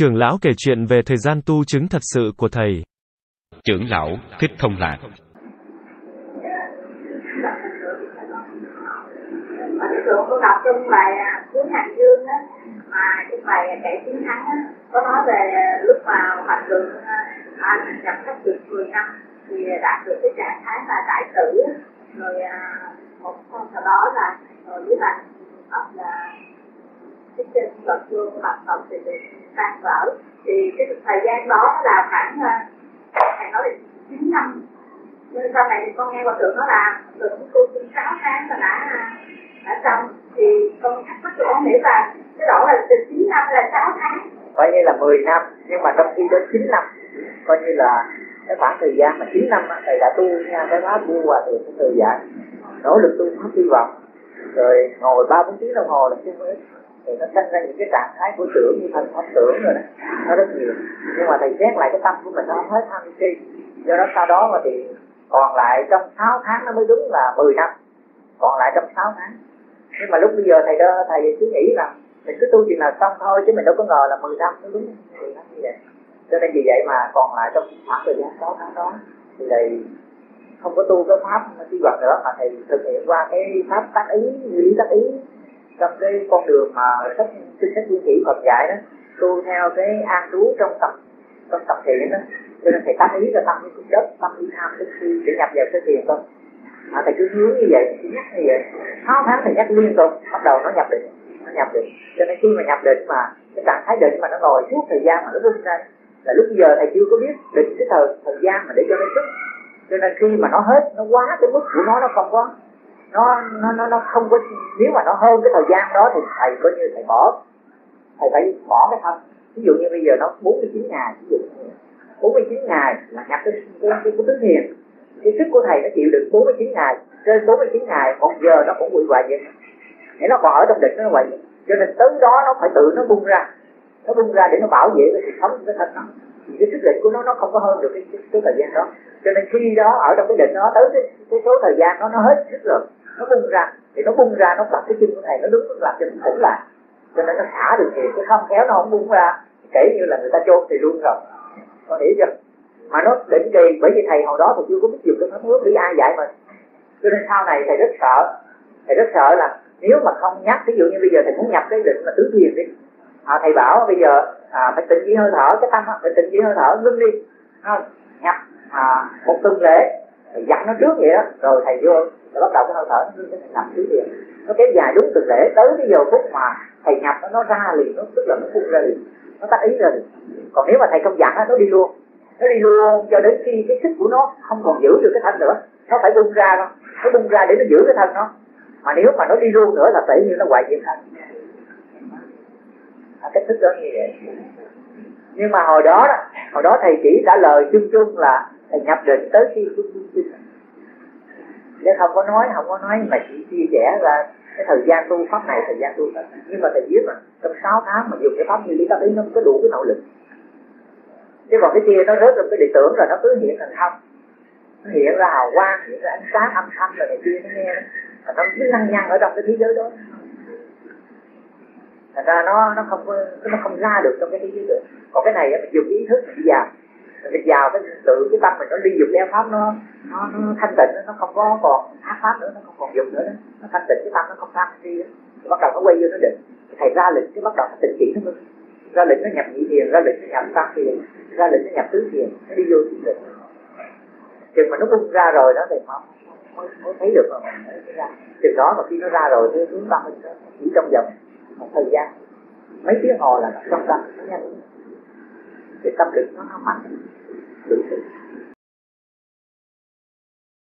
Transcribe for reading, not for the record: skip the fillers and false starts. Trưởng lão kể chuyện về thời gian tu chứng thật sự của thầy. Trưởng lão Thích Thông Lạc. Mà cái trường tôi đọc trong bài cuốn Hàng Dương á, mà cái bài Kẻ Chiến Thắng á, có nói về lúc vào Hoàng Đường anh nhập thất được 10 năm thì đạt được cái trạng thái là đại tử, rồi một sau đó là với bạn ấp là cái trên vật vương mặt tổng thì bị tan vỡ. Thì cái thời gian đó là khoảng thầy nói là 9 năm. Nên sau này thì con nghe hòa thượng nói là được tu 6 tháng là đã xong. Thì con thắc mắc con nghĩ là cái độ là từ 9 năm là 6 tháng, coi như là 10 năm, nhưng mà trong khi đến 9 năm, coi như là cái khoảng thời gian mà 9 năm thầy đã tu nha cái pháp vua hòa thượng cũng từ giảng nỗ lực tu pháp hy vọng, rồi ngồi 3-4 tiếng đồng hồ là chưa hết. Thì nó sinh ra những cái trạng thái của tưởng như thành pháp tưởng rồi đó, nó rất nhiều. Nhưng mà thầy xét lại cái tâm của mình nó hết tham si, do đó sau đó mà thì còn lại trong 6 tháng nó mới đúng là 10 năm, còn lại trong 6 tháng. Nhưng mà lúc bây giờ thầy cứ nghĩ rằng mình cứ tu chuyện nào xong thôi, chứ mình đâu có ngờ là 10 năm nó đúng 10 năm như vậy. Cho nên vì vậy mà còn lại trong khoảng thời gian 6 tháng đó thì thầy không có tu cái pháp hy vọng nữa, mà thầy thực hiện qua cái pháp tác ý, lý tác ý trong cái con đường mà sách viên kỹ còn dạy đó, tu theo cái an trú trong tập thiện đó. Cho nên thầy tác ý là tâm như cục đất, tâm như tham tức khi để nhập vào cái thiền thôi. Thầy cứ hướng như vậy, cứ nhắc như vậy, 6 tháng thầy nhắc liên tục, bắt đầu nó nhập định, Cho nên khi mà nhập định mà cái trạng thái định mà nó ngồi suốt thời gian mà nó rung ra là lúc giờ thầy chưa có biết định cái thời gian mà để cho nó xuất. Cho nên khi mà nó hết, nó quá cái mức của nó không có, nó không có. Nếu mà nó hơn cái thời gian đó thì thầy coi như thầy phải bỏ cái thân. Ví dụ như bây giờ nó 49 ngày, ví dụ 49 ngày là nhập cái tứ thiền. Cái sức của thầy nó chịu được 49 ngày, trên 49 ngày 1 giờ nó cũng bị hoại diệt. Nếu nó còn ở trong định nó hoại diệt. Cho nên tới đó nó phải tự nó bung ra. Nó bung ra để nó bảo vệ cái sự sống của cái thân nó. Vì cái sức định của nó không có hơn được cái thời gian đó. Cho nên khi đó ở trong cái định nó tới cái số thời gian nó hết sức rồi. Nó bung ra, thì nó bung ra nó bắt cái chân của thầy nó đứng nó làm cho nó tỉnh lại. Cho nên nó thả được thiệt, cái không khéo nó không bung ra. Kể như là người ta chôn thì luôn rồi. Con hiểu chưa? Mà nó định kỳ, bởi vì thầy hồi đó thì chưa có biết dùng cái pháp nước để ai dạy mình. Cho nên sau này thầy rất sợ. Thầy rất sợ là nếu mà không nhắc, ví dụ như bây giờ thầy muốn nhập cái định mà tứ thiền đi, thầy bảo bây giờ phải tịnh chỉ hơi thở, cái tâm phải tịnh chỉ hơi thở, ngưng đi nhập 1 tuần lễ. Thầy dặn nó trước vậy đó, rồi thầy vô rồi bắt đầu cái hơi thở nó ngưng, thầy nhập tứ thiền. Nó kéo dài đúng tuần lễ, tới cái giờ phút mà thầy nhập nó ra liền, nó tức là nó phun ra liền, nó tách ý ra liền. Còn nếu mà thầy không dặn nó đi luôn, cho đến khi cái sức của nó không còn giữ được cái thân nữa, nó phải bung ra thôi, nó bung ra để nó giữ cái thân nó. Mà nếu mà nó đi luôn nữa là tự nhiên nó hoại diệt thân. Cách thức đó như vậy. Nhưng mà hồi đó thầy chỉ trả lời chung là thầy nhập định tới khi chứ không có nói mà chỉ chia sẻ là cái thời gian tu pháp này, thời gian tu pháp này. Nhưng mà thầy biết mà trong 6 tháng mà dùng cái pháp như lý tác ý nó có đủ cái nội lực. Chứ còn cái kia nó rớt trong cái định tưởng rồi nó cứ hiện thành không, nó hiện ra hào quang, hiện ra ánh sáng âm thanh rồi này kia nó nghe đó, và nó cứ lăng nhăng ở trong cái thế giới đó. Thành ra nó không ra được trong cái thế giới đó. Còn cái này mình dùng ý thức mình vào, cái tự cái tâm mình nó đi dục theo pháp nó thanh tịnh, nó không có còn ác pháp nữa, nó không còn dục nữa đó. Nó thanh tịnh cái tâm nó không tham si, bắt đầu nó quay vô nó định. Thầy ra lệnh cái bắt đầu nó tịnh chỉ nó luôn. Ra lệnh nó nhập nhị thiền, ra lệnh nó nhập tam thiền, ra lệnh nó nhập tứ thiền, nó đi vô thiền định. Chừng mà nó bung ra rồi đó thì mới thấy được rồi mới ra. Chừng đó mà khi nó ra rồi thì hướng tâm mình chỉ trong vòng một thời gian mấy tiếng hồ là trong tâm nó nhanh. Cái tâm lực nó mạnh, đủ sự.